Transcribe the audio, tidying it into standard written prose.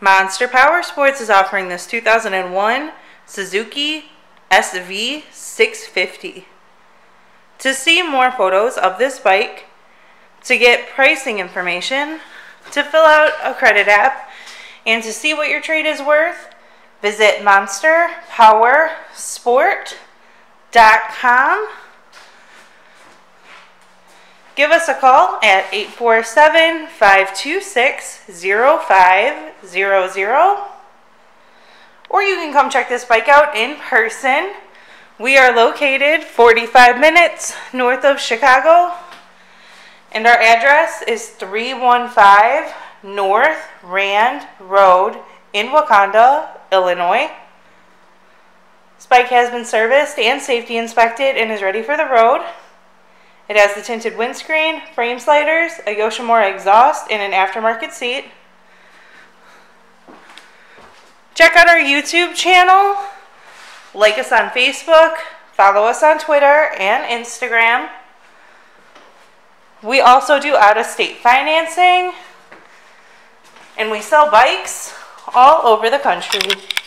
Monster Powersports is offering this 2001 Suzuki SV650. To see more photos of this bike, to get pricing information, to fill out a credit app, and to see what your trade is worth, visit monsterpowersport.com. Give us a call at 847-526-0500, or you can come check this bike out in person. We are located 45 minutes north of Chicago, and our address is 315 North Rand Road in Wauconda, Illinois. This bike has been serviced and safety inspected and is ready for the road. It has the tinted windscreen, frame sliders, a Yoshimura exhaust, and an aftermarket seat. Check out our YouTube channel, like us on Facebook, follow us on Twitter and Instagram. We also do out-of-state financing, and we sell bikes all over the country.